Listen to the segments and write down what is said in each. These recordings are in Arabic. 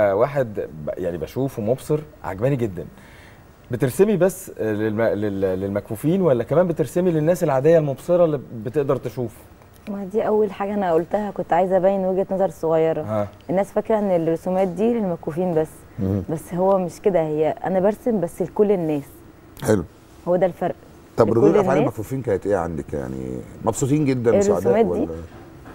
واحد يعني بشوفه مبصر عجباني جدا. بترسمي بس للمكفوفين ولا كمان بترسمي للناس العاديه المبصره اللي بتقدر تشوف؟ ما دي اول حاجه انا قلتها، كنت عايزه ابين وجهه نظر صغيره. الناس فاكره ان الرسومات دي للمكفوفين بس. بس هو مش كده، هي انا برسم بس لكل الناس. حلو، هو ده الفرق. طب ردود افعال المكفوفين كانت ايه عندك؟ يعني مبسوطين جدا الرسومات دي؟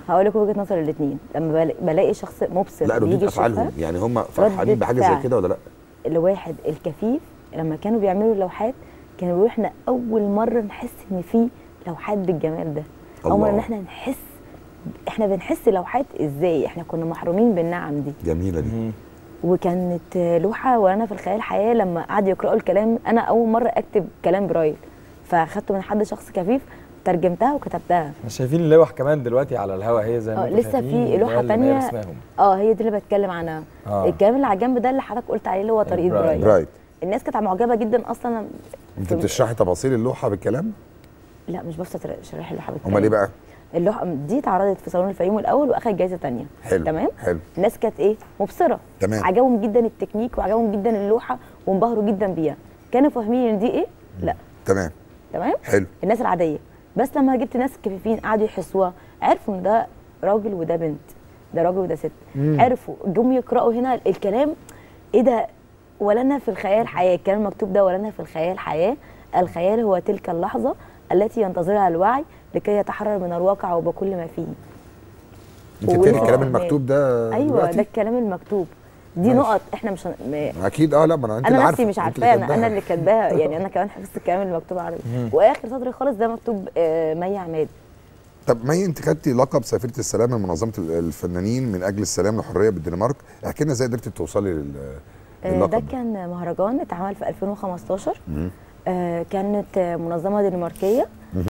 هقول لكم وجهه نظر الاثنين. لما بلاقي شخص مبصر، لا ردود افعالهم يعني هم فرحانين بحاجه زي كده ولا لا؟ الواحد الكفيف لما كانوا بيعملوا اللوحات كانوا بيقولوا احنا اول مره نحس ان في لوحات بالجمال ده، اول مره ان احنا نحس، احنا بنحس لوحات ازاي، احنا كنا محرومين بالنعم دي. جميله دي. وكانت لوحه وانا في الخيال الحياه، لما قعدوا يقراوا الكلام انا اول مره اكتب كلام برايل، فاخدته من حد شخص كفيف ترجمتها وكتبتها. شايفين اللوح كمان دلوقتي على الهواء هي زي ما انتوا لسه في لوحه ثانيه هي دي اللي بتكلم عنها. الكلام اللي على الجنب ده اللي حضرتك قلت عليه اللي هو طريق برايل. الناس كانت معجبه جدا اصلا. انت بتشرحي تفاصيل اللوحه بالكلام؟ لا مش بفتح شرح اللوحه بالكلام. امال ايه بقى؟ اللوحه دي اتعرضت في صالون الفيوم الاول واخدت جائزه ثانيه. حلو، تمام. حلو، الناس كانت ايه؟ مبصره. تمام، عجبهم جدا التكنيك وعجبهم جدا اللوحه وانبهروا جدا بيها. كانوا فاهمين ان دي ايه؟ لا. تمام تمام. حلو، الناس العاديه. بس لما جبت ناس كفيفين قعدوا يحسوها، عرفوا ان ده راجل وده بنت، ده راجل وده ست. عرفوا، جم يقراوا هنا الكلام، ايه ده؟ ولا انا في الخيال حياه، الكلام المكتوب ده ولا انا في الخيال حياه، الخيال هو تلك اللحظه التي ينتظرها الوعي لكي يتحرر من الواقع وبكل ما فيه. انت بتقولي الكلام المكتوب ده؟ ايوه دلوقتي؟ ده الكلام المكتوب. دي نقط احنا مش اكيد. لا ما انا نفسي مش عارفاها، انا اللي كاتباها. يعني انا كمان حفظت الكلام المكتوب عربي. واخر سطر خالص ده مكتوب مي عماد. طب مي، انت خدتي لقب سفيره السلام من منظمه الفنانين من اجل السلام والحريه بالدنمارك، احكي لنا ازاي قدرتي توصلي لللقب ده؟ كان مهرجان اتعمل في 2015. كانت منظمه دنماركيه